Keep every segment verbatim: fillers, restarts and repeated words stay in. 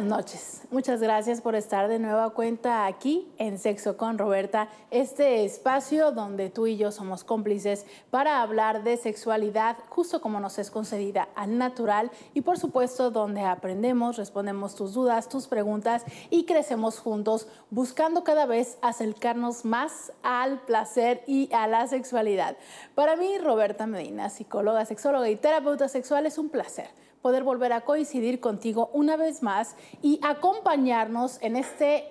buenas noches. Muchas gracias por estar de nueva cuenta aquí en Sexo con Robertha, este espacio donde tú y yo somos cómplices para hablar de sexualidad justo como nos es concedida al natural y por supuesto donde aprendemos, respondemos tus dudas, tus preguntas y crecemos juntos buscando cada vez acercarnos más al placer y a la sexualidad. Para mí, Robertha Medina, psicóloga, sexóloga y terapeuta sexual, es un placer poder volver a coincidir contigo una vez más y acompañarnos en este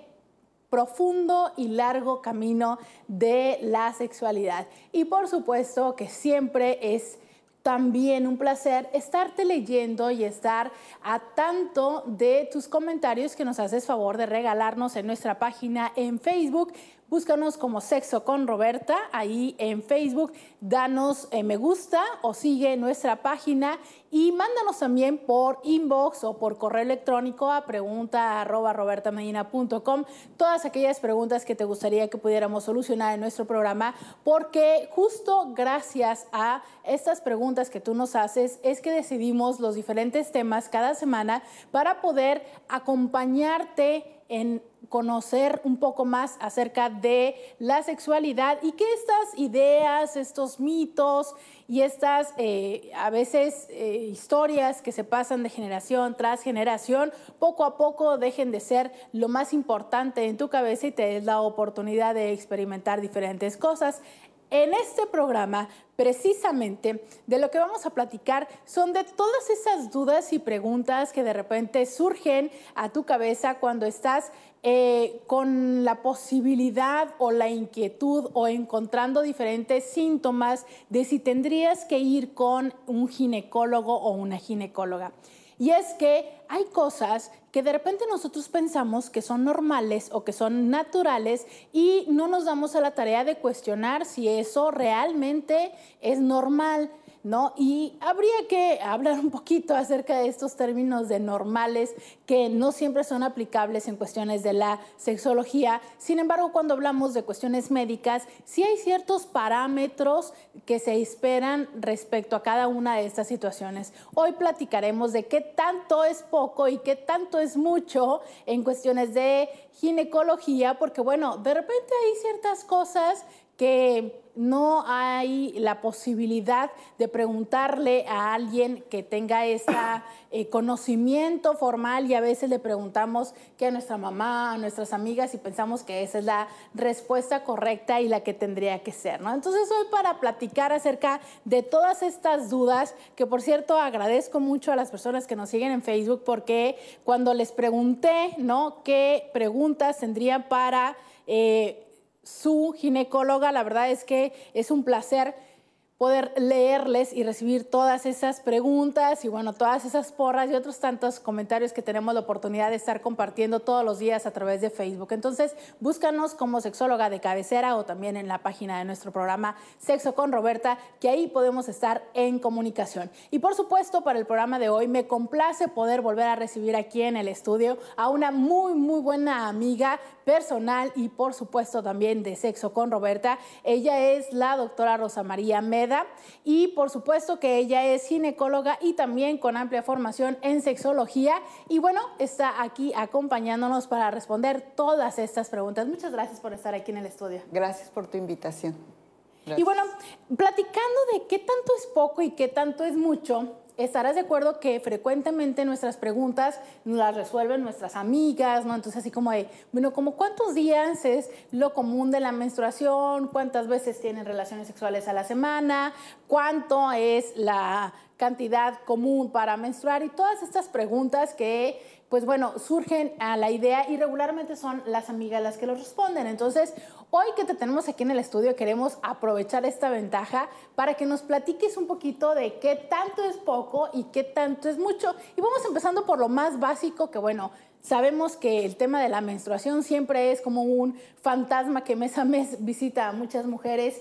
profundo y largo camino de la sexualidad. Y por supuesto que siempre es también un placer estarte leyendo y estar a tanto de tus comentarios que nos haces favor de regalarnos en nuestra página en Facebook. Búscanos como Sexo con Robertha ahí en Facebook, danos eh, me gusta o sigue nuestra página y mándanos también por inbox o por correo electrónico a pregunta arroba roberthamedina punto com todas aquellas preguntas que te gustaría que pudiéramos solucionar en nuestro programa, porque justo gracias a estas preguntas que tú nos haces es que decidimos los diferentes temas cada semana para poder acompañarte en conocer un poco más acerca de la sexualidad y que estas ideas, estos mitos y estas eh, a veces eh, historias que se pasan de generación tras generación, poco a poco dejen de ser lo más importante en tu cabeza y te des la oportunidad de experimentar diferentes cosas. En este programa, precisamente, de lo que vamos a platicar son de todas esas dudas y preguntas que de repente surgen a tu cabeza cuando estás eh, con la posibilidad o la inquietud o encontrando diferentes síntomas de si tendrías que ir con un ginecólogo o una ginecóloga. Y es que hay cosas que de repente nosotros pensamos que son normales o que son naturales y no nos damos a la tarea de cuestionar si eso realmente es normal, ¿no? Y habría que hablar un poquito acerca de estos términos de normales que no siempre son aplicables en cuestiones de la sexología. Sin embargo, cuando hablamos de cuestiones médicas, sí hay ciertos parámetros que se esperan respecto a cada una de estas situaciones. Hoy platicaremos de qué tanto es poco y qué tanto es es mucho en cuestiones de ginecología, porque bueno, de repente hay ciertas cosas que no hay la posibilidad de preguntarle a alguien que tenga ese eh, conocimiento formal, y a veces le preguntamos que a nuestra mamá, a nuestras amigas, y pensamos que esa es la respuesta correcta y la que tendría que ser, ¿no? Entonces hoy, para platicar acerca de todas estas dudas, que por cierto agradezco mucho a las personas que nos siguen en Facebook, porque cuando les pregunté, ¿no?, qué preguntas tendrían para Eh, su ginecóloga, la verdad es que es un placer poder leerles y recibir todas esas preguntas y bueno, todas esas porras y otros tantos comentarios que tenemos la oportunidad de estar compartiendo todos los días a través de Facebook. Entonces, búscanos como sexóloga de cabecera o también en la página de nuestro programa Sexo con Robertha, que ahí podemos estar en comunicación. Y por supuesto, para el programa de hoy, me complace poder volver a recibir aquí en el estudio a una muy, muy buena amiga personal y por supuesto también de Sexo con Robertha. Ella es la doctora Rosa María Medellín, y por supuesto que ella es ginecóloga y también con amplia formación en sexología, y bueno, está aquí acompañándonos para responder todas estas preguntas. Muchas gracias por estar aquí en el estudio. Gracias por tu invitación. Gracias. Y bueno, platicando de qué tanto es poco y qué tanto es mucho, estarás de acuerdo que frecuentemente nuestras preguntas las resuelven nuestras amigas, ¿no? Entonces, así como de, bueno, como ¿cuántos días es lo común de la menstruación? ¿Cuántas veces tienen relaciones sexuales a la semana? ¿Cuánto es la cantidad común para menstruar? Y todas estas preguntas que, pues bueno, surgen a la idea y regularmente son las amigas las que los responden. Entonces, hoy que te tenemos aquí en el estudio, queremos aprovechar esta ventaja para que nos platiques un poquito de qué tanto es poco y qué tanto es mucho. Y vamos empezando por lo más básico, que bueno, sabemos que el tema de la menstruación siempre es como un fantasma que mes a mes visita a muchas mujeres.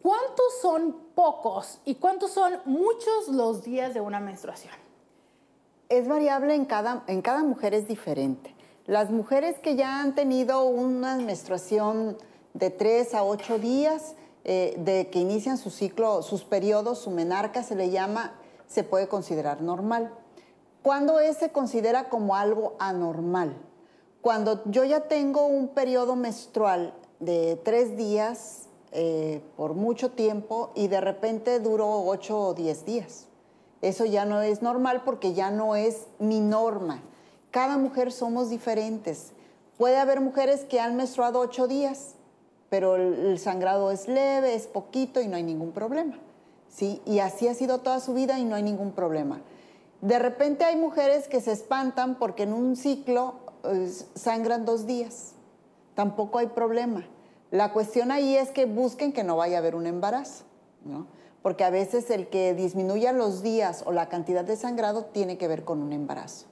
¿Cuántos son pocos y cuántos son muchos los días de una menstruación? Es variable, en cada, en cada mujer es diferente. Las mujeres que ya han tenido una menstruación de tres a ocho días, eh, de que inician su ciclo, sus periodos, su menarca se le llama, se puede considerar normal. ¿Cuándo es, se considera como algo anormal? Cuando yo ya tengo un periodo menstrual de tres días eh, por mucho tiempo y de repente duró ocho o diez días. Eso ya no es normal porque ya no es mi norma. Cada mujer somos diferentes. Puede haber mujeres que han menstruado ocho días, pero el sangrado es leve, es poquito y no hay ningún problema, ¿sí? Y así ha sido toda su vida y no hay ningún problema. De repente hay mujeres que se espantan porque en un ciclo eh, sangran dos días. Tampoco hay problema. La cuestión ahí es que busquen que no vaya a haber un embarazo, ¿no? Porque a veces el que disminuya los días o la cantidad de sangrado tiene que ver con un embarazo.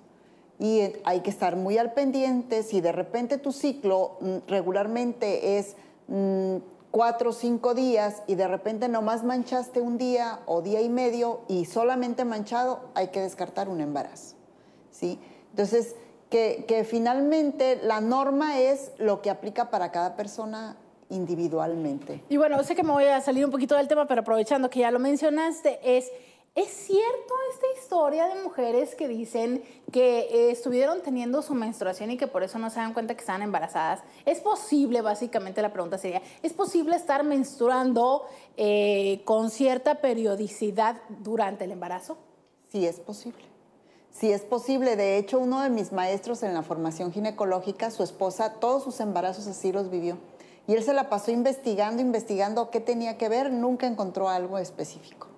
Y hay que estar muy al pendiente. Si de repente tu ciclo regularmente es mmm, cuatro o cinco días y de repente nomás manchaste un día o día y medio y solamente manchado, hay que descartar un embarazo, ¿sí? Entonces, que, que finalmente la norma es lo que aplica para cada persona individualmente. Y bueno, sé que me voy a salir un poquito del tema, pero aprovechando que ya lo mencionaste, es... ¿Es cierto esta historia de mujeres que dicen que eh, estuvieron teniendo su menstruación y que por eso no se dan cuenta que estaban embarazadas? ¿Es posible, básicamente la pregunta sería, ¿es posible estar menstruando eh, con cierta periodicidad durante el embarazo? Sí, es posible. Sí, es posible. De hecho, uno de mis maestros en la formación ginecológica, su esposa, todos sus embarazos así los vivió. Y él se la pasó investigando, investigando qué tenía que ver, nunca encontró algo específico.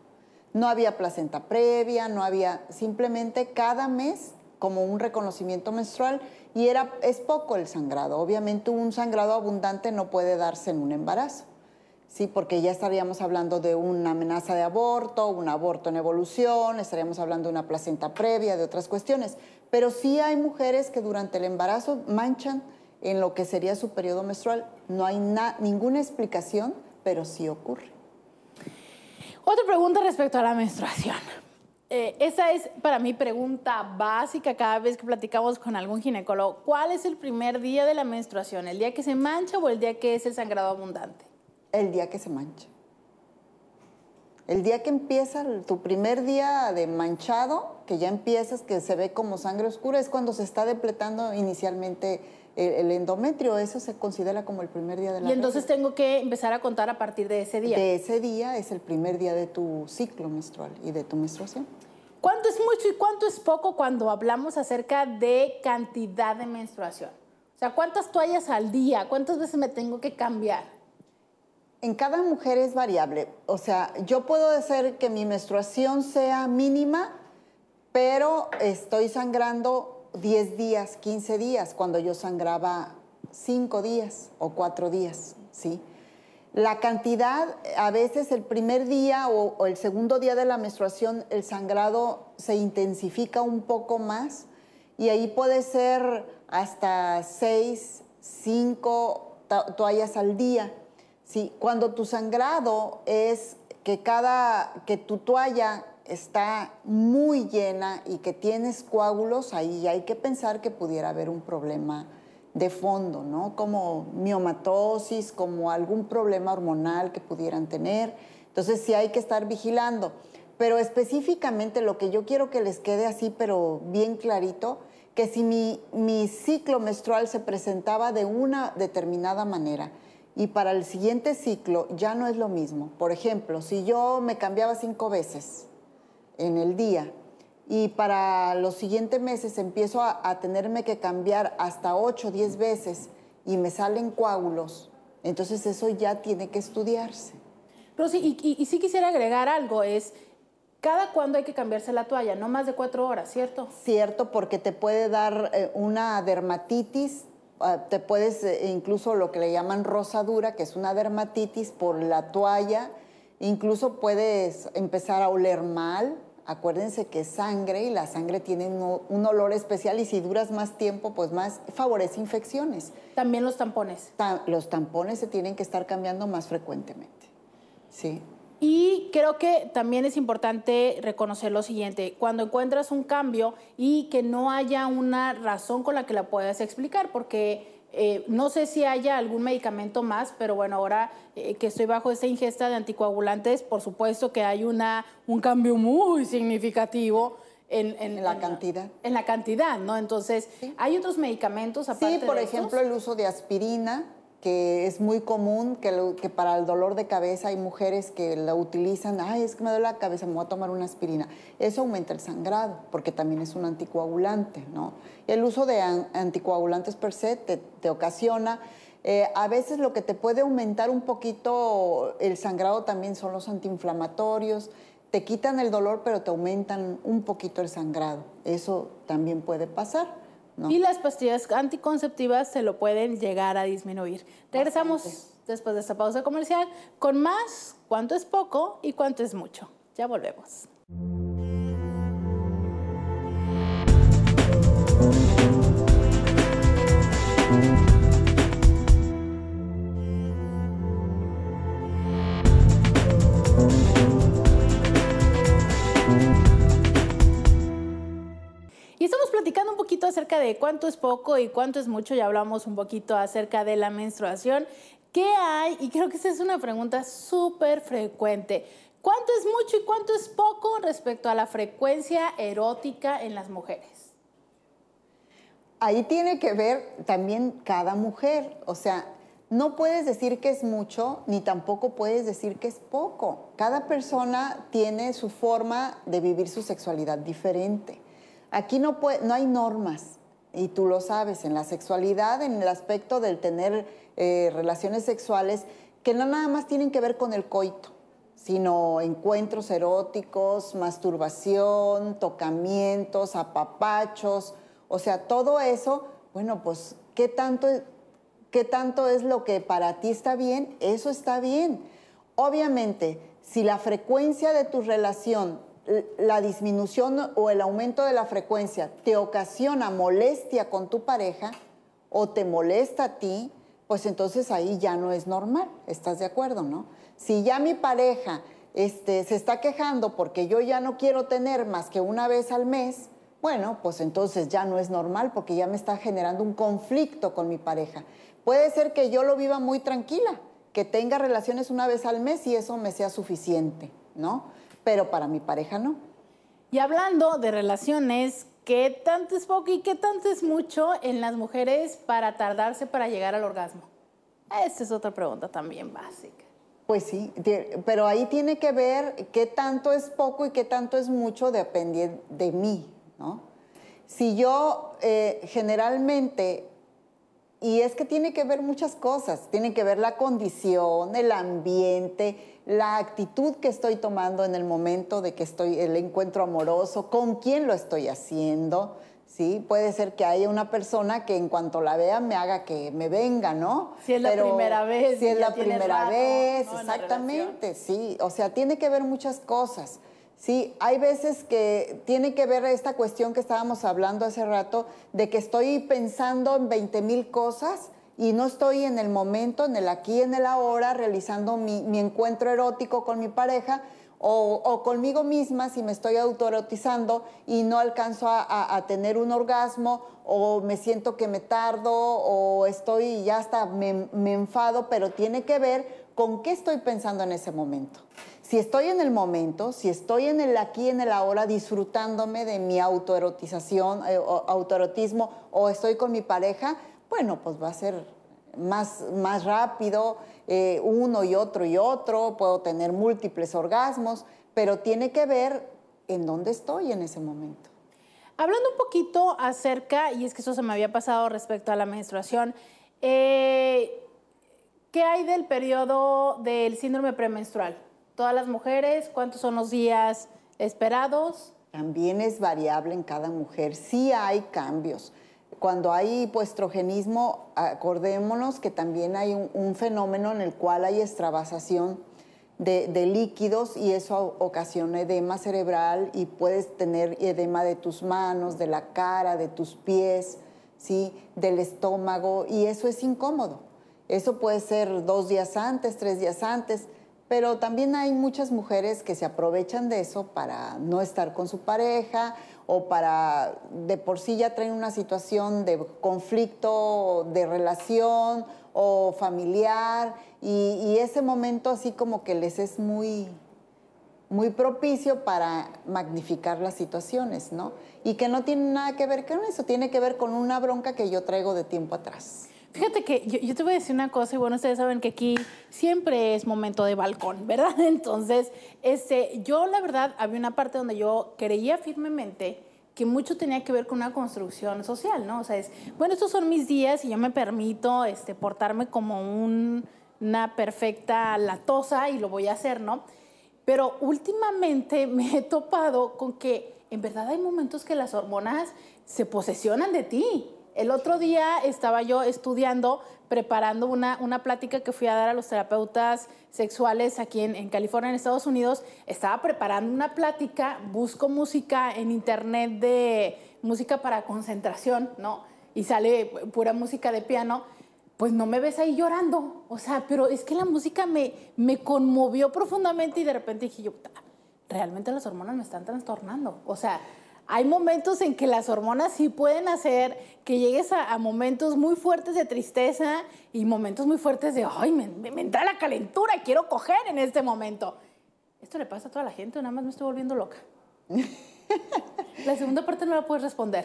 No había placenta previa, no había... Simplemente cada mes como un reconocimiento menstrual y era, es poco el sangrado. Obviamente un sangrado abundante no puede darse en un embarazo, ¿sí? Porque ya estaríamos hablando de una amenaza de aborto, un aborto en evolución, estaríamos hablando de una placenta previa, de otras cuestiones. Pero sí hay mujeres que durante el embarazo manchan en lo que sería su periodo menstrual. No hay na, ninguna explicación, pero sí ocurre. Otra pregunta respecto a la menstruación. Eh, esa es para mí pregunta básica cada vez que platicamos con algún ginecólogo. ¿Cuál es el primer día de la menstruación? ¿El día que se mancha o el día que es el sangrado abundante? El día que se mancha. El día que empieza tu primer día de manchado, que ya empiezas, que se ve como sangre oscura, es cuando se está depletando inicialmente el endometrio. Eso se considera como el primer día de la... Y entonces regla. Tengo que empezar a contar a partir de ese día. De ese día es el primer día de tu ciclo menstrual y de tu menstruación. ¿Cuánto es mucho y cuánto es poco cuando hablamos acerca de cantidad de menstruación? O sea, ¿cuántas toallas al día? ¿Cuántas veces me tengo que cambiar? En cada mujer es variable. O sea, yo puedo decir que mi menstruación sea mínima, pero estoy sangrando diez días, quince días, cuando yo sangraba cinco días o cuatro días, ¿sí? La cantidad, a veces el primer día o, o el segundo día de la menstruación, el sangrado se intensifica un poco más y ahí puede ser hasta seis, cinco to- toallas al día, ¿sí? Cuando tu sangrado es que cada, que tu toalla está muy llena y que tienes coágulos, ahí hay que pensar que pudiera haber un problema de fondo, ¿no? Como miomatosis, como algún problema hormonal que pudieran tener. Entonces sí hay que estar vigilando. Pero específicamente lo que yo quiero que les quede así, pero bien clarito, que si mi, mi ciclo menstrual se presentaba de una determinada manera y para el siguiente ciclo ya no es lo mismo. Por ejemplo, si yo me cambiaba cinco veces en el día y para los siguientes meses empiezo a, a tenerme que cambiar hasta ocho, diez veces y me salen coágulos, entonces eso ya tiene que estudiarse. Pero sí, y, y, y sí quisiera agregar algo, es cada cuándo hay que cambiarse la toalla, no más de cuatro horas, ¿cierto? Cierto, porque te puede dar eh, una dermatitis, eh, te puedes eh, incluso lo que le llaman rosadura, que es una dermatitis por la toalla. Incluso puedes empezar a oler mal. Acuérdense que es sangre y la sangre tiene un, un olor especial y si duras más tiempo, pues más favorece infecciones. También los tampones. Ta- los tampones se tienen que estar cambiando más frecuentemente. Sí. Y creo que también es importante reconocer lo siguiente, cuando encuentras un cambio y que no haya una razón con la que la puedas explicar, porque... Eh, no sé si haya algún medicamento más, pero bueno, ahora eh, que estoy bajo esta ingesta de anticoagulantes, por supuesto que hay una, un cambio muy significativo En, en, en la en, cantidad. En la cantidad, ¿no? Entonces, sí. ¿Hay otros medicamentos aparte? Sí, por de ejemplo, estos? El uso de aspirina, que es muy común, que, lo, que para el dolor de cabeza hay mujeres que la utilizan. Ay, es que me duele la cabeza, me voy a tomar una aspirina. Eso aumenta el sangrado, porque también es un anticoagulante, ¿no? El uso de anticoagulantes per se te, te ocasiona... Eh, a veces lo que te puede aumentar un poquito el sangrado también son los antiinflamatorios. Te quitan el dolor, pero te aumentan un poquito el sangrado. Eso también puede pasar, ¿no? Y las pastillas anticonceptivas se lo pueden llegar a disminuir. Regresamos bastante después de esta pausa comercial con más cuánto es poco y cuánto es mucho. Ya volvemos. Y estamos platicando un poquito acerca de cuánto es poco y cuánto es mucho. Ya hablamos un poquito acerca de la menstruación. ¿Qué hay? Y creo que esa es una pregunta súper frecuente. ¿Cuánto es mucho y cuánto es poco respecto a la frecuencia erótica en las mujeres? Ahí tiene que ver también cada mujer. O sea, no puedes decir que es mucho ni tampoco puedes decir que es poco. Cada persona tiene su forma de vivir su sexualidad diferente. Aquí no, puede, no hay normas, y tú lo sabes, en la sexualidad, en el aspecto del tener eh, relaciones sexuales, que no nada más tienen que ver con el coito, sino encuentros eróticos, masturbación, tocamientos, apapachos, o sea, todo eso, bueno, pues, ¿qué tanto, qué tanto es lo que para ti está bien? Eso está bien. Obviamente, si la frecuencia de tu relación, la disminución o el aumento de la frecuencia te ocasiona molestia con tu pareja o te molesta a ti, pues entonces ahí ya no es normal, ¿estás de acuerdo, no? Si ya mi pareja este, se está quejando porque yo ya no quiero tener más que una vez al mes, bueno, pues entonces ya no es normal porque ya me está generando un conflicto con mi pareja. Puede ser que yo lo viva muy tranquila, que tenga relaciones una vez al mes y eso me sea suficiente, ¿no? Pero para mi pareja no. Y hablando de relaciones, ¿qué tanto es poco y qué tanto es mucho en las mujeres para tardarse para llegar al orgasmo? Esta es otra pregunta también básica. Pues sí, pero ahí tiene que ver qué tanto es poco y qué tanto es mucho dependiendo de mí, ¿no? Si yo eh, generalmente... Y es que tiene que ver muchas cosas. Tiene que ver la condición, el ambiente, la actitud que estoy tomando en el momento de que estoy el encuentro amoroso, con quién lo estoy haciendo, ¿sí? Puede ser que haya una persona que en cuanto la vea me haga que me venga, ¿no? Si es la Pero, primera vez. Si es la primera vez, no, exactamente, sí. O sea, tiene que ver muchas cosas. Sí, hay veces que tiene que ver esta cuestión que estábamos hablando hace rato, de que estoy pensando en veinte mil cosas y no estoy en el momento, en el aquí, en el ahora, realizando mi, mi encuentro erótico con mi pareja o, o conmigo misma si me estoy autoerotizando y no alcanzo a, a, a tener un orgasmo o me siento que me tardo o estoy ya hasta me, me enfado, pero tiene que ver con qué estoy pensando en ese momento. Si estoy en el momento, si estoy en el aquí, en el ahora, disfrutándome de mi autoerotización, eh, o, autoerotismo, o estoy con mi pareja, bueno, pues va a ser más, más rápido, eh, uno y otro y otro, puedo tener múltiples orgasmos, pero tiene que ver en dónde estoy en ese momento. Hablando un poquito acerca, y es que eso se me había pasado respecto a la menstruación, eh, ¿qué hay del periodo del síndrome premenstrual? ¿Todas las mujeres? ¿Cuántos son los días esperados? También es variable en cada mujer. Sí hay cambios. Cuando hay puestrogenismo, acordémonos que también hay un, un fenómeno en el cual hay extravasación de, de líquidos y eso ocasiona edema cerebral y puedes tener edema de tus manos, de la cara, de tus pies, ¿sí? Del estómago, y eso es incómodo. Eso puede ser dos días antes, tres días antes. Pero también hay muchas mujeres que se aprovechan de eso para no estar con su pareja o para de por sí ya traen una situación de conflicto de relación o familiar y, y ese momento así como que les es muy, muy propicio para magnificar las situaciones, ¿no? Y que no tiene nada que ver con eso, tiene que ver con una bronca que yo traigo de tiempo atrás. Fíjate que yo, yo te voy a decir una cosa, y bueno, ustedes saben que aquí siempre es momento de balcón, ¿verdad? Entonces, este, yo la verdad, había una parte donde yo creía firmemente que mucho tenía que ver con una construcción social, ¿no? O sea, es, bueno, estos son mis días y yo me permito este, portarme como un, una perfecta latosa y lo voy a hacer, ¿no? Pero últimamente me he topado con que en verdad hay momentos que las hormonas se posesionan de ti. El otro día estaba yo estudiando, preparando una, una plática que fui a dar a los terapeutas sexuales aquí en, en California, en Estados Unidos. Estaba preparando una plática, busco música en internet de música para concentración, ¿no? Y sale pura música de piano. Pues no me ves ahí llorando. O sea, pero es que la música me, me conmovió profundamente y de repente dije yo, realmente las hormonas me están trastornando. O sea, hay momentos en que las hormonas sí pueden hacer que llegues a, a momentos muy fuertes de tristeza y momentos muy fuertes de, ay, me, me, me entra la calentura, quiero coger en este momento. Esto le pasa a toda la gente, nada más me estoy volviendo loca. La segunda parte no la puedes responder.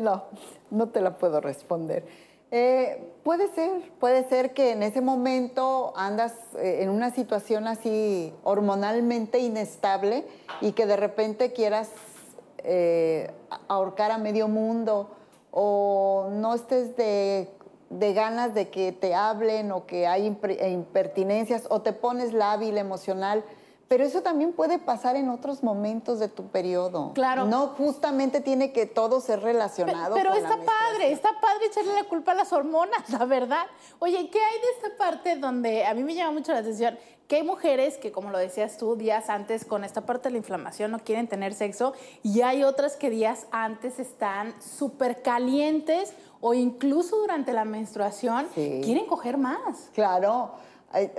No, no te la puedo responder. Eh, puede ser, puede ser que en ese momento andas eh, en una situación así hormonalmente inestable y que de repente quieras eh, ahorcar a medio mundo o no estés de, de ganas de que te hablen o que hay impertinencias o te pones lábil emocional. Pero eso también puede pasar en otros momentos de tu periodo. Claro. No justamente tiene que todo ser relacionado. Pero, pero con está la padre, está padre echarle la culpa a las hormonas, la verdad. Oye, ¿qué hay de esta parte donde a mí me llama mucho la atención? Que hay mujeres que, como lo decías tú, días antes con esta parte de la inflamación no quieren tener sexo y hay otras que días antes están súper calientes o incluso durante la menstruación sí. quieren coger más. Claro.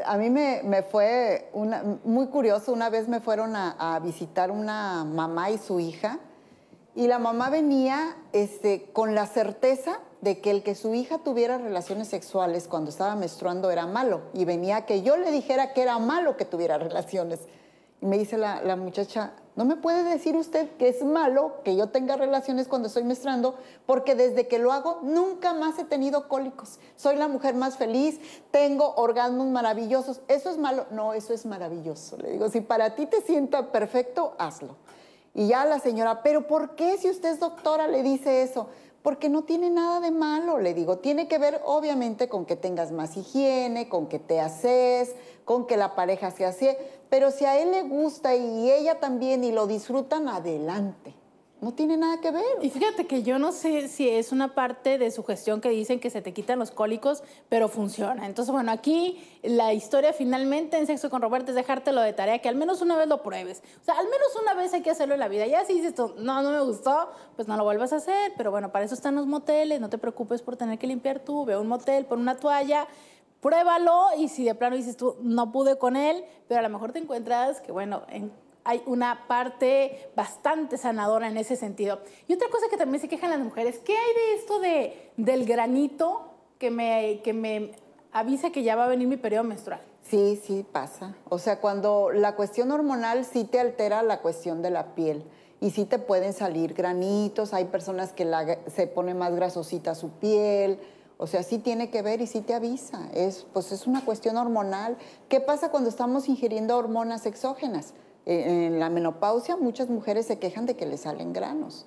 A mí me, me fue una, muy curioso, una vez me fueron a, a visitar una mamá y su hija y la mamá venía este, con la certeza de que el que su hija tuviera relaciones sexuales cuando estaba menstruando era malo y venía a que yo le dijera que era malo que tuviera relaciones. Y me dice la, la muchacha, no me puede decir usted que es malo que yo tenga relaciones cuando estoy menstruando, porque desde que lo hago nunca más he tenido cólicos. Soy la mujer más feliz, tengo orgasmos maravillosos. ¿Eso es malo? No, eso es maravilloso. Le digo, si para ti te sienta perfecto, hazlo. Y ya la señora, ¿pero por qué si usted es doctora le dice eso? Porque no tiene nada de malo, le digo. Tiene que ver, obviamente, con que tengas más higiene, con que te haces, con que la pareja se hace. Pero si a él le gusta y ella también y lo disfrutan, adelante. No tiene nada que ver. Y fíjate que yo no sé si es una parte de sugestión que dicen que se te quitan los cólicos, pero funciona. Entonces, bueno, aquí la historia finalmente en Sexo con Robertha es dejártelo de tarea, que al menos una vez lo pruebes. O sea, al menos una vez hay que hacerlo en la vida. Ya si dices, no, no me gustó, pues no lo vuelvas a hacer. Pero bueno, para eso están los moteles. No te preocupes por tener que limpiar tú. Ve a un motel, pon una toalla. Pruébalo y si de plano dices tú, no pude con él, pero a lo mejor te encuentras que, bueno, en, hay una parte bastante sanadora en ese sentido. Y otra cosa que también se quejan las mujeres, ¿qué hay de esto de, del granito que me, que me avisa que ya va a venir mi periodo menstrual? Sí, sí, pasa. O sea, cuando la cuestión hormonal sí te altera la cuestión de la piel. Y sí te pueden salir granitos, hay personas que la, se pone más grasosita su piel. O sea, sí tiene que ver y sí te avisa. Es, pues es una cuestión hormonal. ¿Qué pasa cuando estamos ingiriendo hormonas exógenas? Eh, en la menopausia muchas mujeres se quejan de que les salen granos.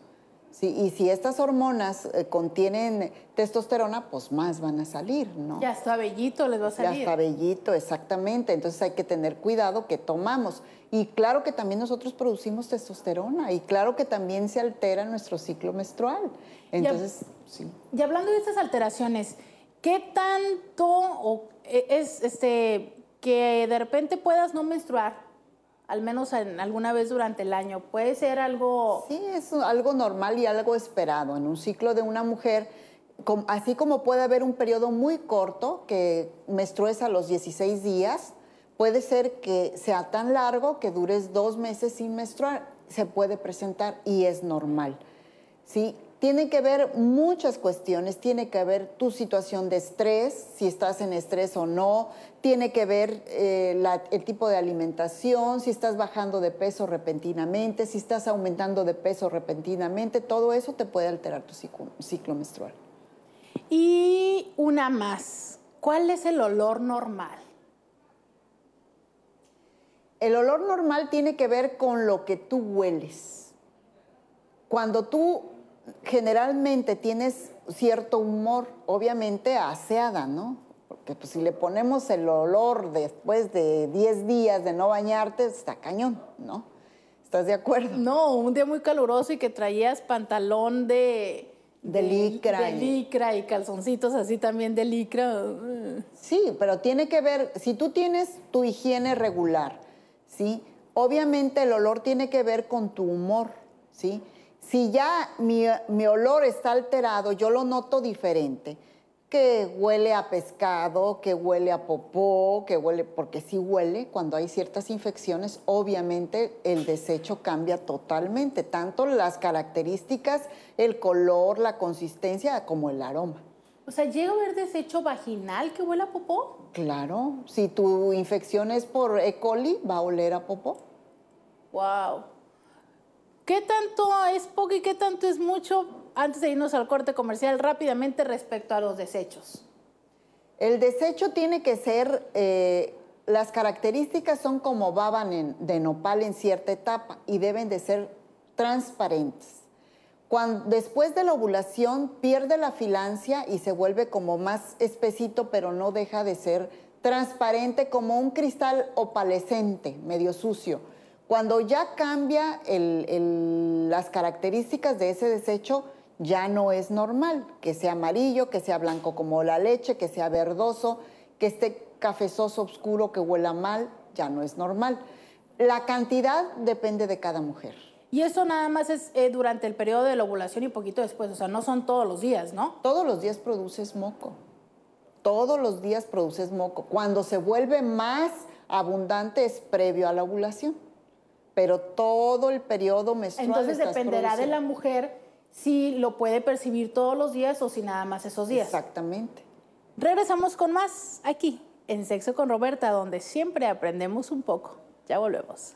Sí, y si estas hormonas eh, contienen testosterona, pues más van a salir, ¿no? Ya está bellito, les va a salir. Ya está bellito, exactamente. Entonces hay que tener cuidado que tomamos. Y claro que también nosotros producimos testosterona y claro que también se altera nuestro ciclo menstrual. Entonces, y sí. Y hablando de estas alteraciones, ¿qué tanto o es este que de repente puedas no menstruar? Al menos en, alguna vez durante el año, puede ser algo... Sí, es algo normal y algo esperado. En un ciclo de una mujer, com, así como puede haber un periodo muy corto, que menstrues a los dieciséis días, puede ser que sea tan largo que dures dos meses sin menstruar. Se puede presentar y es normal. ¿Sí? Tienen que ver muchas cuestiones, tiene que ver tu situación de estrés, si estás en estrés o no, tiene que ver eh, la, el tipo de alimentación, si estás bajando de peso repentinamente, si estás aumentando de peso repentinamente, todo eso te puede alterar tu ciclo, ciclo menstrual. Y una más, ¿cuál es el olor normal? El olor normal tiene que ver con lo que tú hueles. Cuando tú... generalmente tienes cierto humor, obviamente aseada, ¿no? Porque pues, si le ponemos el olor después de diez días de no bañarte, está cañón, ¿no? ¿Estás de acuerdo? No, un día muy caluroso y que traías pantalón de... De, de licra. De licra y calzoncitos así también de licra. Sí, pero tiene que ver, si tú tienes tu higiene regular, ¿sí? Obviamente el olor tiene que ver con tu humor, ¿sí? Si ya mi, mi olor está alterado, yo lo noto diferente, que huele a pescado, que huele a popó, que huele, porque sí huele, cuando hay ciertas infecciones, obviamente el desecho cambia totalmente, tanto las características, el color, la consistencia, como el aroma. O sea, ¿llega a haber desecho vaginal que huele a popó? Claro, si tu infección es por E. coli, va a oler a popó. ¡Wow! ¿Qué tanto es poco y qué tanto es mucho? Antes de irnos al corte comercial, rápidamente respecto a los desechos. El desecho tiene que ser, eh, las características son como baba de nopal en cierta etapa y deben de ser transparentes. Cuando, después de la ovulación pierde la filancia y se vuelve como más espesito, pero no deja de ser transparente como un cristal opalescente, medio sucio. Cuando ya cambia el, el, las características de ese desecho, ya no es normal que sea amarillo, que sea blanco como la leche, que sea verdoso, que esté cafezoso, oscuro, que huela mal, ya no es normal. La cantidad depende de cada mujer. Y eso nada más es eh, durante el periodo de la ovulación y poquito después, o sea, no son todos los días, ¿no? Todos los días produces moco, todos los días produces moco. Cuando se vuelve más abundante es previo a la ovulación. Pero todo el periodo menstrual. Entonces dependerá de la mujer si lo puede percibir todos los días o si nada más esos días. Exactamente. Regresamos con más aquí en Sexo con Robertha, donde siempre aprendemos un poco. Ya volvemos.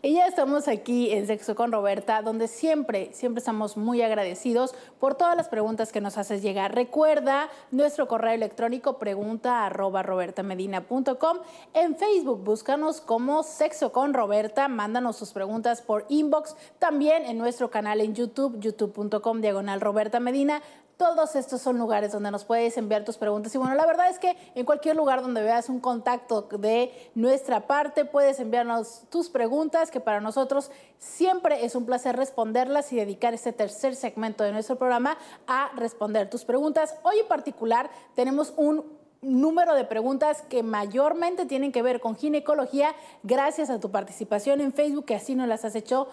Y ya estamos aquí en Sexo con Robertha, donde siempre, siempre estamos muy agradecidos por todas las preguntas que nos haces llegar. Recuerda nuestro correo electrónico pregunta arroba robertamedina punto com. En Facebook búscanos como Sexo con Robertha. Mándanos sus preguntas por inbox. También en nuestro canal en YouTube, youtube punto com diagonal Robertha Medina. Todos estos son lugares donde nos puedes enviar tus preguntas. Y bueno, la verdad es que en cualquier lugar donde veas un contacto de nuestra parte, puedes enviarnos tus preguntas, que para nosotros siempre es un placer responderlas y dedicar este tercer segmento de nuestro programa a responder tus preguntas. Hoy en particular tenemos un número de preguntas que mayormente tienen que ver con ginecología, gracias a tu participación en Facebook, que así nos las has hecho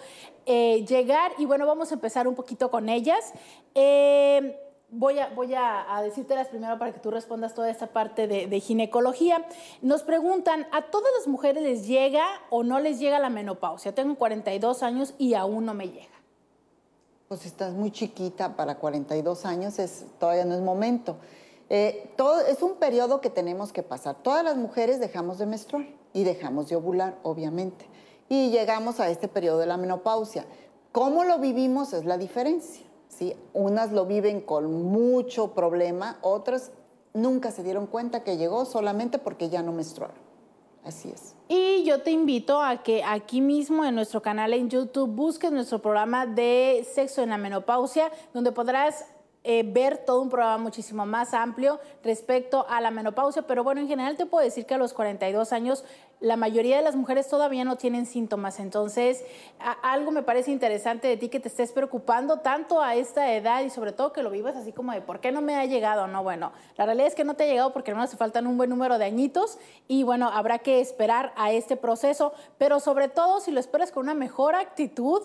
eh, llegar. Y bueno, vamos a empezar un poquito con ellas. Eh, voy a, voy a, a decírtelas primero para que tú respondas toda esta parte de, de ginecología. Nos preguntan, ¿a todas las mujeres les llega o no les llega la menopausia? Tengo cuarenta y dos años y aún no me llega. Pues estás muy chiquita, para cuarenta y dos años es, todavía no es momento. Eh, todo, es un periodo que tenemos que pasar. Todas las mujeres dejamos de menstruar y dejamos de ovular, obviamente. Y llegamos a este periodo de la menopausia. ¿Cómo lo vivimos? Es la diferencia, ¿sí? Unas lo viven con mucho problema, otras nunca se dieron cuenta que llegó solamente porque ya no menstruaron. Así es. Y yo te invito a que aquí mismo en nuestro canal en YouTube busques nuestro programa de Sexo en la Menopausia, donde podrás eh, ver todo un programa muchísimo más amplio respecto a la menopausia. Pero bueno, en general te puedo decir que a los cuarenta y dos años la mayoría de las mujeres todavía no tienen síntomas. Entonces, algo me parece interesante de ti, que te estés preocupando tanto a esta edad y sobre todo que lo vivas así como de ¿por qué no me ha llegado? No, bueno, la realidad es que no te ha llegado porque no hace faltan un buen número de añitos y bueno, habrá que esperar a este proceso, pero sobre todo si lo esperas con una mejor actitud,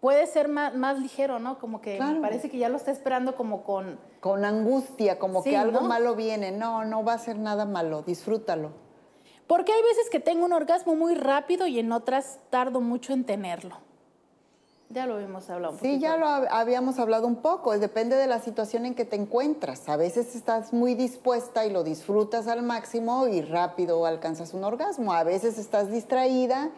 puede ser más, más ligero, ¿no? Como que claro, me parece que ya lo está esperando como con... Con angustia, como sí, que algo ¿no? malo viene. No, no va a ser nada malo, disfrútalo. Porque hay veces que tengo un orgasmo muy rápido y en otras tardo mucho en tenerlo. Ya lo habíamos hablado un poquito. Sí, ya lo habíamos hablado un poco. Depende de la situación en que te encuentras. A veces estás muy dispuesta y lo disfrutas al máximo y rápido alcanzas un orgasmo. A veces estás distraída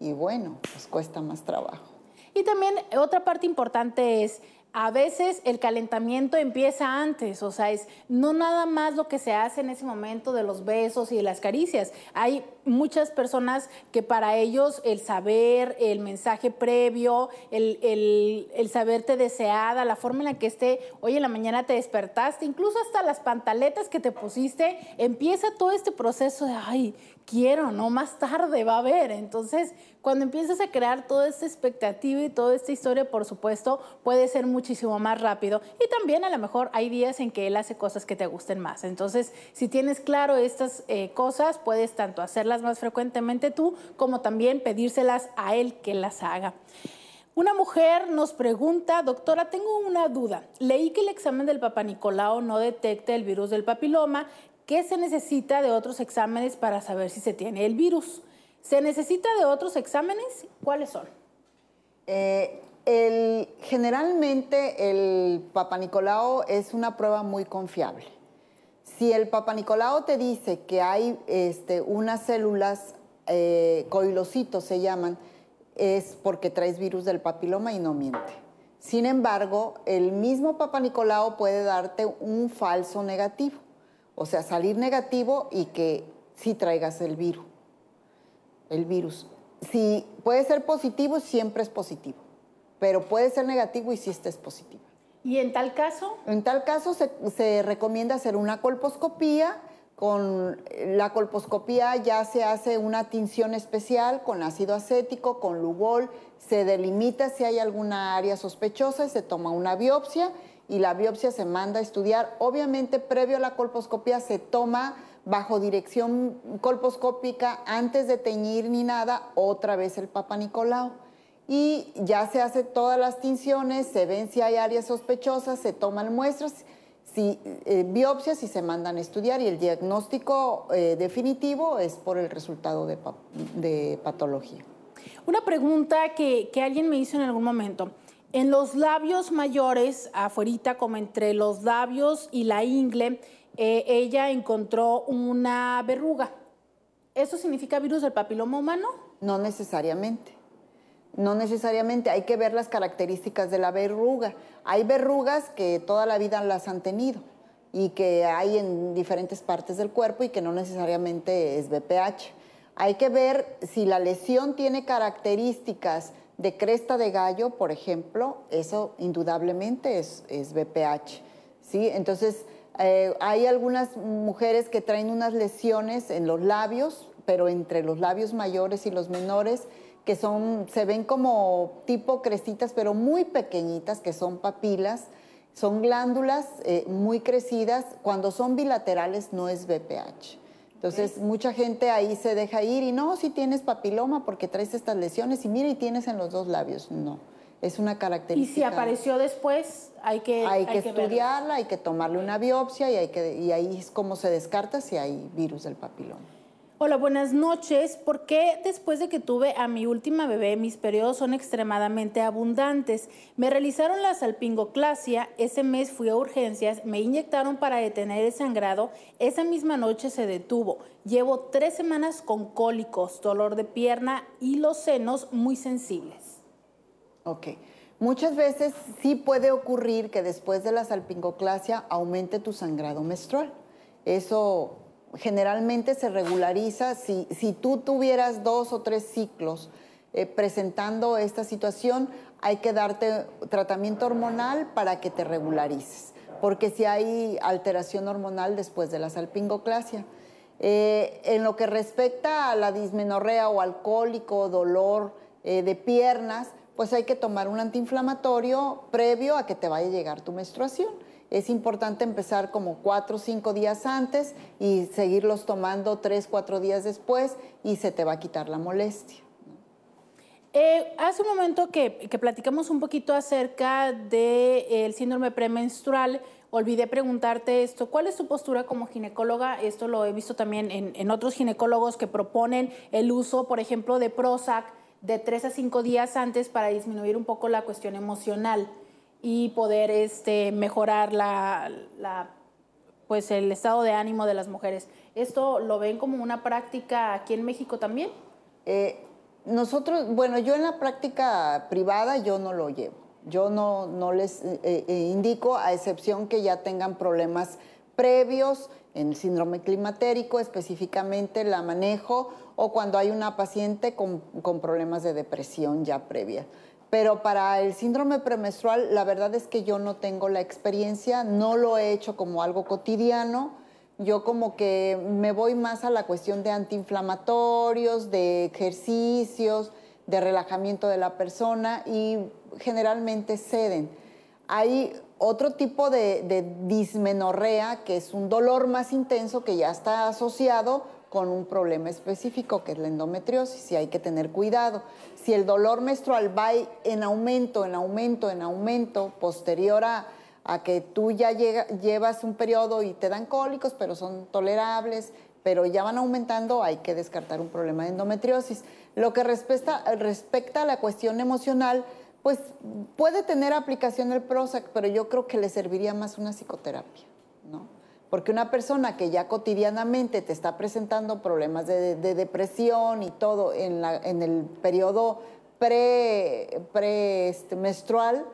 y bueno, pues cuesta más trabajo. Y también otra parte importante es... A veces el calentamiento empieza antes, o sea, es no nada más lo que se hace en ese momento de los besos y de las caricias. Hay muchas personas que para ellos el saber, el mensaje previo, el, el, el saberte deseada, la forma en la que esté, hoy en la mañana te despertaste, incluso hasta las pantaletas que te pusiste, empieza todo este proceso de, ay, quiero, no, más tarde va a haber. Entonces, cuando empiezas a crear toda esta expectativa y toda esta historia, por supuesto, puede ser muchísimo más rápido. Y también a lo mejor hay días en que él hace cosas que te gusten más. Entonces, si tienes claro estas eh, cosas, puedes tanto hacerlas más frecuentemente tú, como también pedírselas a él que las haga. Una mujer nos pregunta, doctora, tengo una duda. Leí que el examen del Papa Nicolau no detecta el virus del papiloma. ¿Qué se necesita de otros exámenes para saber si se tiene el virus? ¿Se necesita de otros exámenes? ¿Cuáles son? Eh, el, generalmente el Papa Nicolau es una prueba muy confiable. Si el Papa Nicolau te dice que hay este, unas células, eh, coilocitos se llaman, es porque traes virus del papiloma y no miente. Sin embargo, el mismo Papa Nicolau puede darte un falso negativo. O sea, salir negativo y que sí traigas el virus. El virus. Si puede ser positivo, siempre es positivo. Pero puede ser negativo y sí estés positiva. ¿Y en tal caso? En tal caso se, se recomienda hacer una colposcopía. Con la colposcopía ya se hace una tinción especial con ácido acético, con Lugol. Se delimita si hay alguna área sospechosa, se toma una biopsia y la biopsia se manda a estudiar. Obviamente, previo a la colposcopía se toma bajo dirección colposcópica, antes de teñir ni nada, otra vez el Papa Nicolau. Y ya se hacen todas las tinciones, se ven si hay áreas sospechosas, se toman muestras, si, eh, biopsias y se mandan a estudiar. Y el diagnóstico eh, definitivo es por el resultado de, de patología. Una pregunta que, que alguien me hizo en algún momento. En los labios mayores, afuerita, como entre los labios y la ingle, eh, ella encontró una verruga. ¿Eso significa virus del papiloma humano? No necesariamente. No necesariamente. Hay que ver las características de la verruga. Hay verrugas que toda la vida las han tenido y que hay en diferentes partes del cuerpo y que no necesariamente es B P H. Hay que ver si la lesión tiene características de cresta de gallo, por ejemplo, eso indudablemente es, es B P H, ¿sí? Entonces, eh, hay algunas mujeres que traen unas lesiones en los labios, pero entre los labios mayores y los menores, que son, se ven como tipo crestitas, pero muy pequeñitas, que son papilas, son glándulas eh, muy crecidas. Cuando son bilaterales no es B P H. Entonces, okay, mucha gente ahí se deja ir y no, si tienes papiloma porque traes estas lesiones y mira, y tienes en los dos labios. No, es una característica. Y si apareció después, hay que Hay, hay que, que estudiarla, verlo. Hay que tomarle una biopsia y, hay que, y ahí es como se descarta si hay virus del papiloma. Hola, buenas noches. ¿Por qué después de que tuve a mi última bebé, mis periodos son extremadamente abundantes? Me realizaron la salpingoclasia, ese mes fui a urgencias, me inyectaron para detener el sangrado, esa misma noche se detuvo. Llevo tres semanas con cólicos, dolor de pierna y los senos muy sensibles. Ok. Muchas veces sí puede ocurrir que después de la salpingoclasia aumente tu sangrado menstrual. Eso... generalmente se regulariza si, si tú tuvieras dos o tres ciclos eh, presentando esta situación. Hay que darte tratamiento hormonal para que te regularices. porque si hay alteración hormonal después de la salpingoclasia. Eh, en lo que respecta a la dismenorrea o alcohólico, dolor eh, de piernas, pues hay que tomar un antiinflamatorio previo a que te vaya a llegar tu menstruación. Es importante empezar como cuatro o cinco días antes y seguirlos tomando tres, cuatro días después y se te va a quitar la molestia. Eh, hace un momento que, que platicamos un poquito acerca del síndrome premenstrual, olvidé preguntarte esto. ¿Cuál es tu postura como ginecóloga? Esto lo he visto también en, en otros ginecólogos que proponen el uso, por ejemplo, de Prozac de tres a cinco días antes para disminuir un poco la cuestión emocional y poder este, mejorar la, la, pues el estado de ánimo de las mujeres. ¿Esto lo ven como una práctica aquí en México también? Eh... Nosotros, bueno, yo en la práctica privada yo no lo llevo. Yo no, no les eh, eh, indico, a excepción que ya tengan problemas previos en el síndrome climatérico, específicamente la manejo, o cuando hay una paciente con, con problemas de depresión ya previa. Pero para el síndrome premenstrual, la verdad es que yo no tengo la experiencia, no lo he hecho como algo cotidiano. Yo como que me voy más a la cuestión de antiinflamatorios, de ejercicios, de relajamiento de la persona y generalmente ceden. Hay otro tipo de, de dismenorrea que es un dolor más intenso que ya está asociado con un problema específico que es la endometriosis y hay que tener cuidado. Si el dolor menstrual va en aumento, en aumento, en aumento, posterior a... a que tú ya llega, llevas un periodo y te dan cólicos, pero son tolerables, pero ya van aumentando, hay que descartar un problema de endometriosis. Lo que respecta, respecta a la cuestión emocional, pues puede tener aplicación el Prozac, pero yo creo que le serviría más una psicoterapia, ¿no? Porque una persona que ya cotidianamente te está presentando problemas de, de depresión y todo en, la, en el periodo pre, pre, este, menstrual,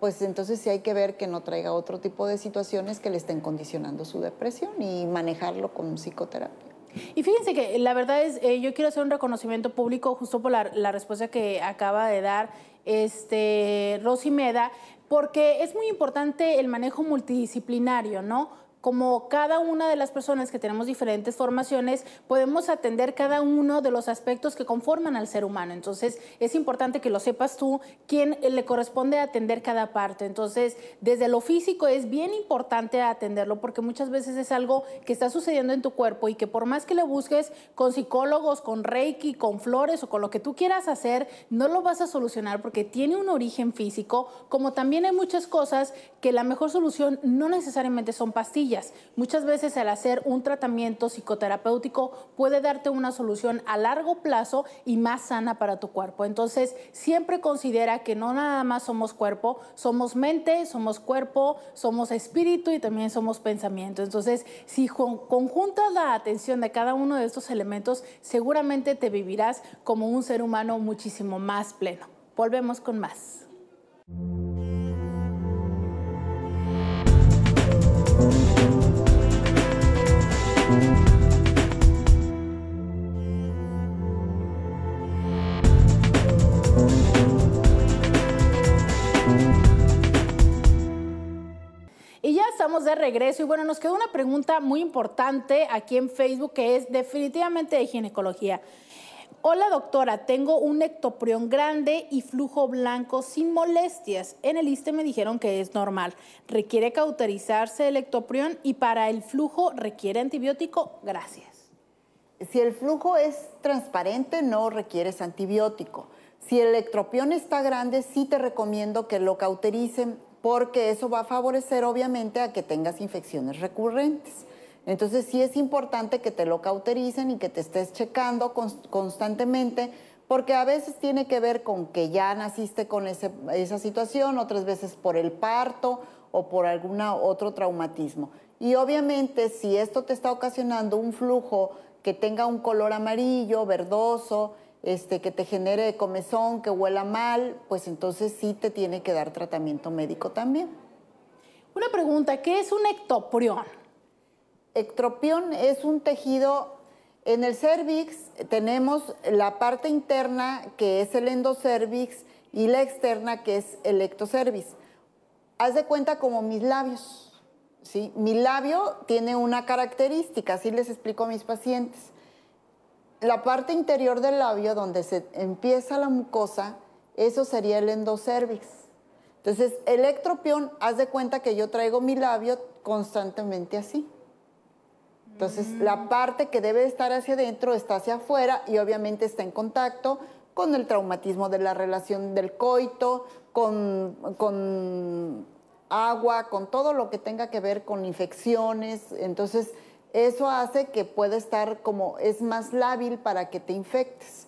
pues entonces sí hay que ver que no traiga otro tipo de situaciones que le estén condicionando su depresión y manejarlo con psicoterapia. Y fíjense que la verdad es, eh, yo quiero hacer un reconocimiento público justo por la, la respuesta que acaba de dar este, Rosy Meda, porque es muy importante el manejo multidisciplinario, ¿no? Como cada una de las personas que tenemos diferentes formaciones, podemos atender cada uno de los aspectos que conforman al ser humano. Entonces, es importante que lo sepas tú, quién le corresponde atender cada parte. Entonces, desde lo físico es bien importante atenderlo porque muchas veces es algo que está sucediendo en tu cuerpo y que por más que le busques con psicólogos, con reiki, con flores o con lo que tú quieras hacer, no lo vas a solucionar porque tiene un origen físico, como también hay muchas cosas que la mejor solución no necesariamente son pastillas. Muchas veces al hacer un tratamiento psicoterapéutico puede darte una solución a largo plazo y más sana para tu cuerpo. Entonces, siempre considera que no nada más somos cuerpo, somos mente, somos cuerpo, somos espíritu y también somos pensamiento. Entonces, si conjuntas la atención de cada uno de estos elementos, seguramente te vivirás como un ser humano muchísimo más pleno. Volvemos con más. Estamos de regreso y bueno, nos quedó una pregunta muy importante aquí en Facebook que es definitivamente de ginecología. Hola doctora, tengo un ectoprión grande y flujo blanco sin molestias. En el I S T E me dijeron que es normal. ¿Requiere cauterizarse el ectoprión y para el flujo requiere antibiótico? Gracias. Si el flujo es transparente, no requieres antibiótico. Si el ectoprión está grande, sí te recomiendo que lo cautericen, porque eso va a favorecer obviamente a que tengas infecciones recurrentes. Entonces sí es importante que te lo cautericen y que te estés checando constantemente, porque a veces tiene que ver con que ya naciste con ese, esa situación, otras veces por el parto o por algún otro traumatismo. Y obviamente si esto te está ocasionando un flujo que tenga un color amarillo, verdoso, Este, que te genere comezón, que huela mal, pues entonces sí te tiene que dar tratamiento médico también. Una pregunta, ¿qué es un ectoprión? Ectoprión es un tejido, en el cervix tenemos la parte interna que es el endocervix y la externa que es el ectocervix. Haz de cuenta como mis labios, ¿sí? Mi labio tiene una característica, así les explico a mis pacientes. La parte interior del labio, donde se empieza la mucosa, eso sería el endocervix. Entonces, el ectropión, haz de cuenta que yo traigo mi labio constantemente así. Entonces, mm. la parte que debe estar hacia adentro está hacia afuera y obviamente está en contacto con el traumatismo de la relación del coito, con, con agua, con todo lo que tenga que ver con infecciones. Entonces, eso hace que pueda estar como, es más lábil para que te infectes.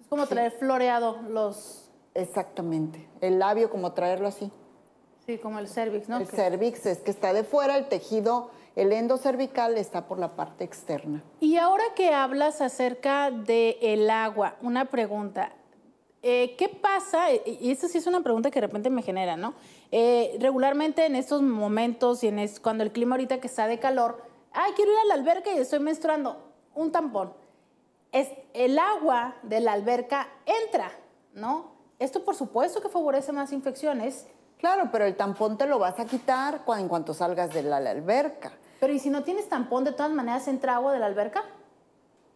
Es como sí. traer floreado los... Exactamente. El labio como traerlo así. Sí, como el cervix, ¿no? El cervix es que está de fuera, el tejido... El endocervical está por la parte externa. Y ahora que hablas acerca del agua, una pregunta. Eh, ¿Qué pasa? Y esta sí es una pregunta que de repente me genera, ¿no? Eh, regularmente en estos momentos y en es, cuando el clima ahorita que está de calor, ¡ay, quiero ir a la alberca y estoy menstruando! Un tampón. Es, el agua de la alberca entra, ¿no? Esto por supuesto que favorece más infecciones. Claro, pero el tampón te lo vas a quitar en cuanto salgas de la, la alberca. Pero ¿y si no tienes tampón, de todas maneras entra agua de la alberca?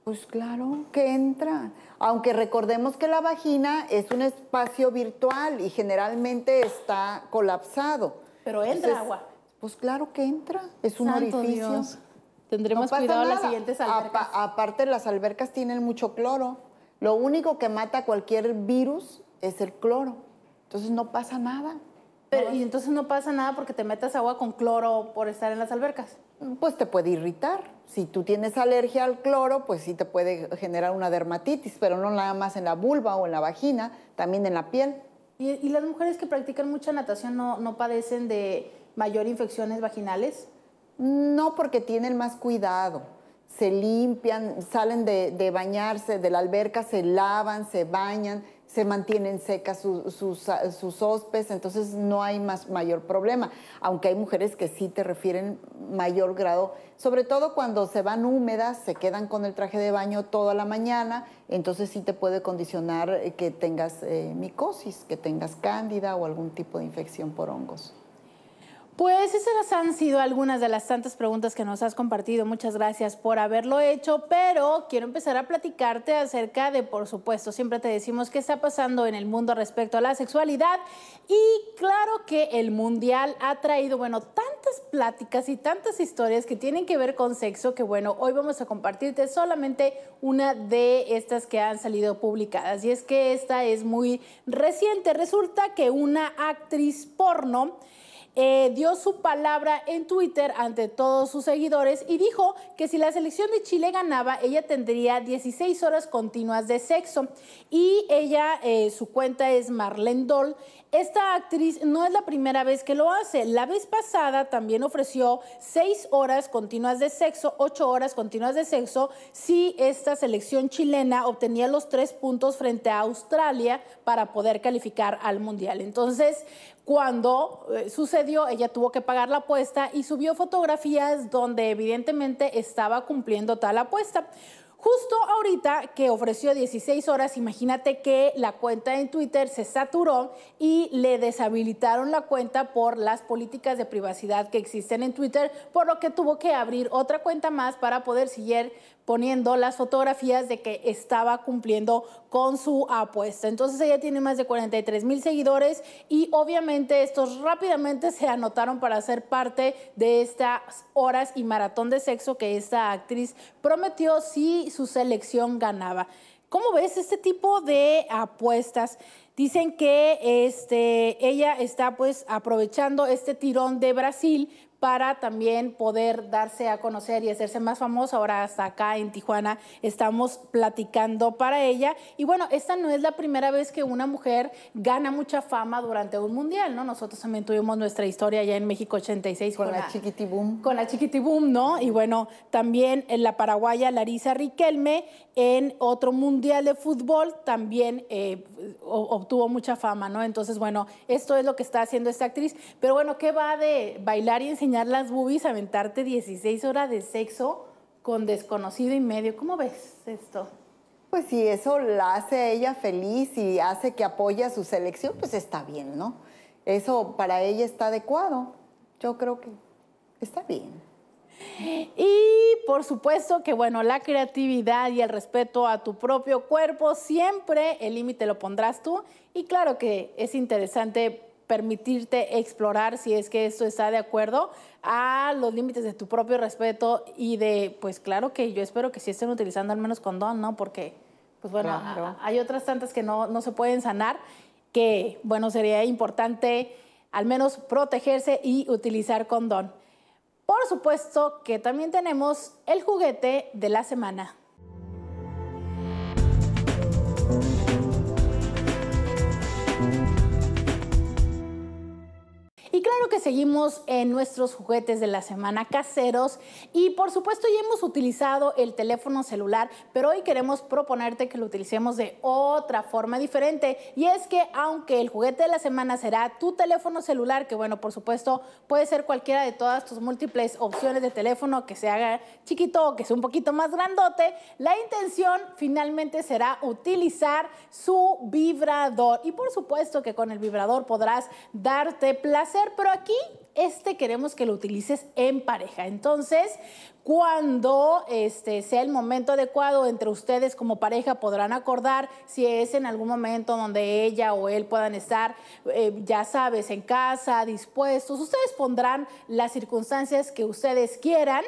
Pues claro que entra. Aunque recordemos que la vagina es un espacio virtual y generalmente está colapsado. Pero entra Entonces, agua. Pues claro que entra. Es un Santo orificio. Dios. Tendremos no cuidado las siguientes albercas. A, aparte, las albercas tienen mucho cloro. Lo único que mata cualquier virus es el cloro. Entonces no pasa nada. Pero, y entonces no pasa nada porque te metas agua con cloro por estar en las albercas. Pues te puede irritar. Si tú tienes alergia al cloro, pues sí te puede generar una dermatitis, pero no nada más en la vulva o en la vagina, también en la piel. ¿Y, y las mujeres que practican mucha natación no, no padecen de mayor infecciones vaginales? No, porque tienen más cuidado. Se limpian, salen de, de bañarse, de la alberca, se lavan, se bañan... se mantienen secas sus, sus, sus hospes, entonces no hay más, mayor problema, aunque hay mujeres que sí te refieren mayor grado, sobre todo cuando se van húmedas, se quedan con el traje de baño toda la mañana, entonces sí te puede condicionar que tengas eh, micosis, que tengas cándida o algún tipo de infección por hongos. Pues esas han sido algunas de las tantas preguntas que nos has compartido. Muchas gracias por haberlo hecho, pero quiero empezar a platicarte acerca de, por supuesto, siempre te decimos qué está pasando en el mundo respecto a la sexualidad y claro que el mundial ha traído, bueno, tantas pláticas y tantas historias que tienen que ver con sexo que, bueno, hoy vamos a compartirte solamente una de estas que han salido publicadas y es que esta es muy reciente. Resulta que una actriz porno... Eh, dio su palabra en Twitter ante todos sus seguidores y dijo que si la selección de Chile ganaba, ella tendría dieciséis horas continuas de sexo. Y ella, eh, su cuenta es Marlene Doll. Esta actriz no es la primera vez que lo hace. La vez pasada también ofreció seis horas continuas de sexo, ocho horas continuas de sexo, si esta selección chilena obtenía los tres puntos frente a Australia para poder calificar al Mundial. Entonces, cuando sucedió, ella tuvo que pagar la apuesta y subió fotografías donde evidentemente estaba cumpliendo tal apuesta. Justo ahorita que ofreció dieciséis horas, imagínate que la cuenta en Twitter se saturó y le deshabilitaron la cuenta por las políticas de privacidad que existen en Twitter, por lo que tuvo que abrir otra cuenta más para poder seguir poniendo las fotografías de que estaba cumpliendo con su apuesta. Entonces ella tiene más de cuarenta y tres mil seguidores y obviamente estos rápidamente se anotaron para ser parte de estas horas y maratón de sexo que esta actriz prometió si su selección ganaba. ¿Cómo ves este tipo de apuestas? Dicen que este, ella está pues aprovechando este tirón de Brasil para también poder darse a conocer y hacerse más famosa. Ahora hasta acá en Tijuana estamos platicando para ella. Y bueno, esta no es la primera vez que una mujer gana mucha fama durante un mundial, ¿no? Nosotros también tuvimos nuestra historia allá en México ochenta y seis. Con, con la Chiquitibum. Con la Chiquitibum, ¿no? Y bueno, también en la paraguaya Larisa Riquelme en otro mundial de fútbol también eh, obtuvo mucha fama, ¿no? Entonces, bueno, esto es lo que está haciendo esta actriz. Pero bueno, ¿qué va de bailar y enseñar las boobies, aventarte dieciséis horas de sexo con desconocido y medio? ¿Cómo ves esto? Pues si eso la hace a ella feliz y hace que apoye a su selección, pues está bien, ¿no? Eso para ella está adecuado. Yo creo que Está bien. Y por supuesto que, bueno, la creatividad y el respeto a tu propio cuerpo, siempre el límite lo pondrás tú. Y claro que es interesante permitirte explorar si es que esto está de acuerdo a los límites de tu propio respeto y de, pues claro que yo espero que sí estén utilizando al menos condón, ¿no? Porque, pues bueno, claro, hay otras tantas que no, no se pueden sanar, que, bueno, sería importante al menos protegerse y utilizar condón. Por supuesto que también tenemos el juguete de la semana. Y claro que seguimos en nuestros juguetes de la semana caseros y por supuesto ya hemos utilizado el teléfono celular, pero hoy queremos proponerte que lo utilicemos de otra forma diferente, y es que aunque el juguete de la semana será tu teléfono celular, que bueno, por supuesto puede ser cualquiera de todas tus múltiples opciones de teléfono, que se haga chiquito o que sea un poquito más grandote, la intención finalmente será utilizar su vibrador, y por supuesto que con el vibrador podrás darte placer, pero aquí este queremos que lo utilices en pareja. Entonces, cuando este sea el momento adecuado entre ustedes como pareja, podrán acordar si es en algún momento donde ella o él puedan estar, eh, ya sabes, en casa, dispuestos. Ustedes pondrán las circunstancias que ustedes quieran,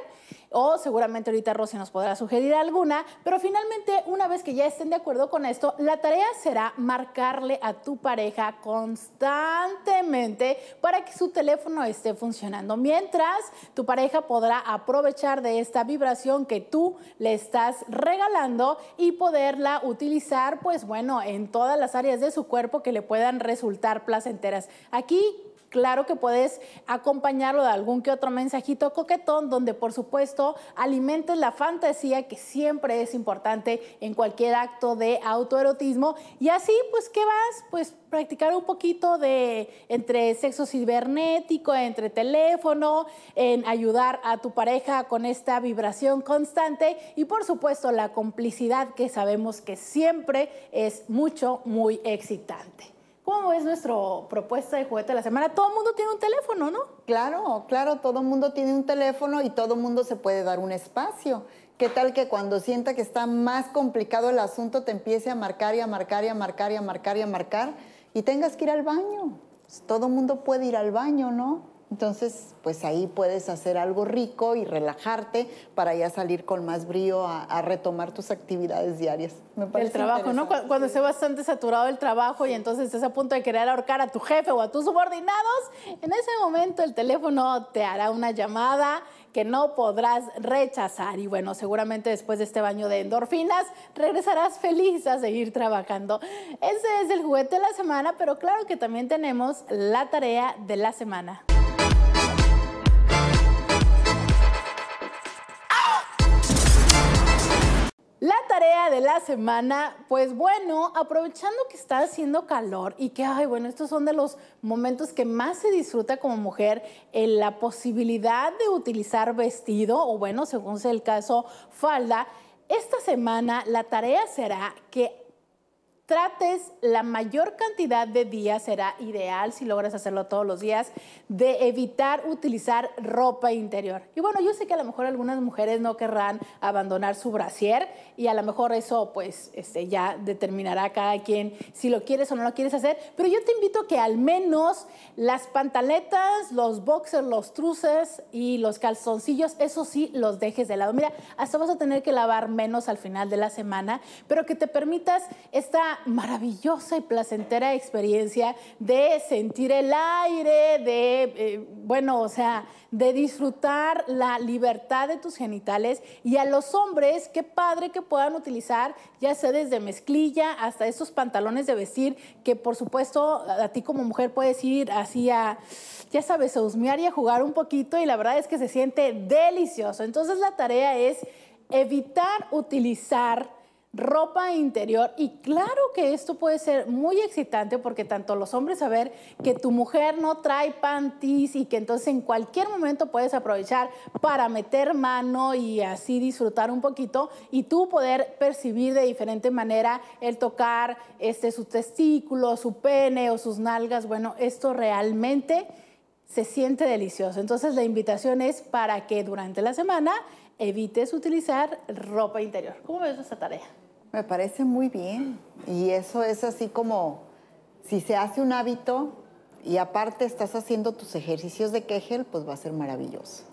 o seguramente ahorita Rosy nos podrá sugerir alguna, pero finalmente una vez que ya estén de acuerdo con esto, la tarea será marcarle a tu pareja constantemente para que su teléfono esté funcionando, mientras tu pareja podrá aprovechar de esta vibración que tú le estás regalando y poderla utilizar, pues bueno, en todas las áreas de su cuerpo que le puedan resultar placenteras. Aquí claro que puedes acompañarlo de algún que otro mensajito coquetón, donde por supuesto alimentes la fantasía, que siempre es importante en cualquier acto de autoerotismo. Y así, pues, ¿qué vas? Pues practicar un poquito de entre sexo cibernético, entre teléfono, en ayudar a tu pareja con esta vibración constante y por supuesto la complicidad, que sabemos que siempre es mucho, muy excitante. ¿Cómo es nuestra propuesta de juguete de la semana? Todo el mundo tiene un teléfono, ¿no? Claro, claro, todo el mundo tiene un teléfono y todo el mundo se puede dar un espacio. ¿Qué tal que cuando sienta que está más complicado el asunto te empiece a marcar y a marcar y a marcar y a marcar y a marcar y tengas que ir al baño? Pues todo el mundo puede ir al baño, ¿no? Entonces, pues ahí puedes hacer algo rico y relajarte para ya salir con más brío a, a retomar tus actividades diarias. Me parece el trabajo, ¿no? Cuando, cuando esté bastante saturado el trabajo y entonces estés a punto de querer ahorcar a tu jefe o a tus subordinados, en ese momento el teléfono te hará una llamada que no podrás rechazar. Y bueno, seguramente después de este baño de endorfinas, regresarás feliz a seguir trabajando. Ese es el juguete de la semana, pero claro que también tenemos la tarea de la semana. La tarea de la semana, pues bueno, aprovechando que está haciendo calor y que, ay, bueno, estos son de los momentos que más se disfruta como mujer, en la posibilidad de utilizar vestido o, bueno, según sea el caso, falda. Esta semana la tarea será que trates la mayor cantidad de días, será ideal si logras hacerlo todos los días, de evitar utilizar ropa interior. Y bueno, yo sé que a lo mejor algunas mujeres no querrán abandonar su brasier y a lo mejor eso pues este, ya determinará cada quien si lo quieres o no lo quieres hacer, pero yo te invito a que al menos las pantaletas, los boxers, los truces y los calzoncillos, eso sí, los dejes de lado. Mira, hasta vas a tener que lavar menos al final de la semana, pero que te permitas esta maravillosa y placentera experiencia de sentir el aire, de, eh, bueno, o sea, de disfrutar la libertad de tus genitales. Y a los hombres, qué padre que puedan utilizar, ya sea desde mezclilla hasta estos pantalones de vestir, que por supuesto a ti como mujer puedes ir así a, ya sabes, a husmear y a jugar un poquito, y la verdad es que se siente delicioso. Entonces la tarea es evitar utilizar ropa interior, y claro que esto puede ser muy excitante porque tanto los hombres saber que tu mujer no trae panties y que entonces en cualquier momento puedes aprovechar para meter mano y así disfrutar un poquito, y tú poder percibir de diferente manera el tocar este, su testículo, su pene o sus nalgas. Bueno, esto realmente se siente delicioso. Entonces, la invitación es para que durante la semana evites utilizar ropa interior. ¿Cómo ves esa tarea? Me parece muy bien. Y eso es así como, si se hace un hábito y aparte estás haciendo tus ejercicios de Kegel, pues va a ser maravilloso.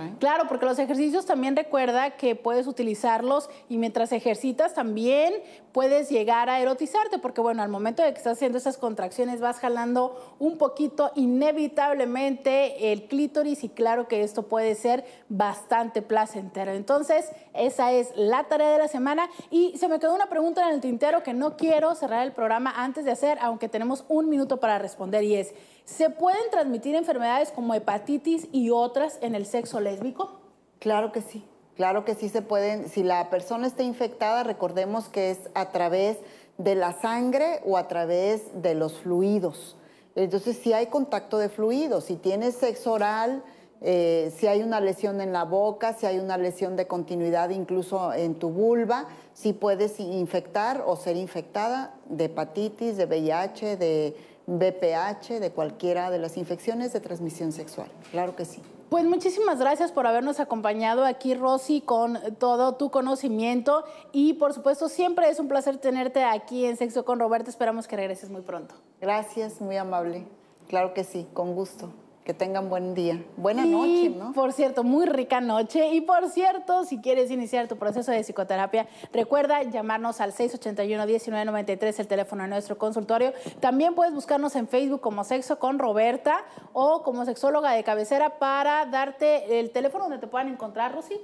¿Eh? Claro, porque los ejercicios también recuerda que puedes utilizarlos y mientras ejercitas también puedes llegar a erotizarte, porque bueno, al momento de que estás haciendo esas contracciones vas jalando un poquito inevitablemente el clítoris y claro que esto puede ser bastante placentero. Entonces, esa es la tarea de la semana y se me quedó una pregunta en el tintero que no quiero cerrar el programa antes de hacer, aunque tenemos un minuto para responder y es... ¿Se pueden transmitir enfermedades como hepatitis y otras en el sexo lésbico? Claro que sí, claro que sí se pueden. Si la persona está infectada, recordemos que es a través de la sangre o a través de los fluidos. Entonces, si hay contacto de fluidos, si tienes sexo oral, eh, si hay una lesión en la boca, si hay una lesión de continuidad incluso en tu vulva, si puedes infectar o ser infectada de hepatitis, de V I H, de... B P H, de cualquiera de las infecciones de transmisión sexual. Claro que sí. Pues muchísimas gracias por habernos acompañado aquí, Rosy, con todo tu conocimiento. Y, por supuesto, siempre es un placer tenerte aquí en Sexo con Robertha. Esperamos que regreses muy pronto. Gracias, muy amable. Claro que sí, con gusto. Que tengan buen día. Buena y, noche, ¿no? Por cierto, muy rica noche. Y por cierto, si quieres iniciar tu proceso de psicoterapia, recuerda llamarnos al seis ocho uno, uno nueve nueve tres, el teléfono de nuestro consultorio. También puedes buscarnos en Facebook como Sexo con Robertha o como sexóloga de cabecera para darte el teléfono donde te puedan encontrar, Rosy.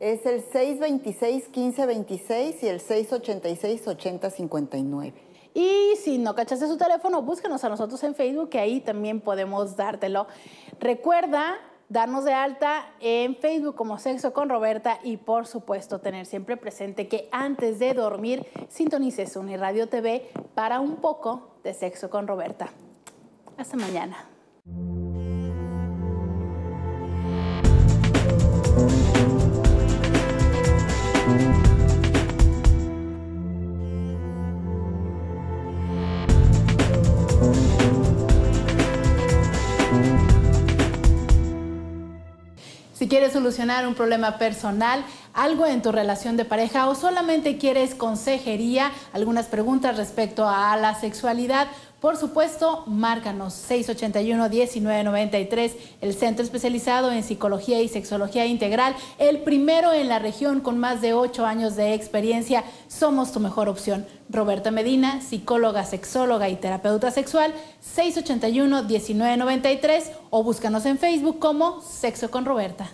Es el seis dos seis, uno cinco dos seis y el seis ocho seis, ocho cero cinco nueve. Y si no cachaste su teléfono, búsquenos a nosotros en Facebook, que ahí también podemos dártelo. Recuerda darnos de alta en Facebook como Sexo con Robertha y, por supuesto, tener siempre presente que antes de dormir sintonices Uniradio T V para un poco de Sexo con Robertha. Hasta mañana. Si quieres solucionar un problema personal, algo en tu relación de pareja o solamente quieres consejería, algunas preguntas respecto a la sexualidad, por supuesto, márcanos seis ocho uno, uno nueve nueve tres, el centro especializado en psicología y sexología integral, el primero en la región con más de ocho años de experiencia. Somos tu mejor opción. Robertha Medina, psicóloga, sexóloga y terapeuta sexual, seis ocho uno, uno nueve nueve tres o búscanos en Facebook como Sexo con Robertha.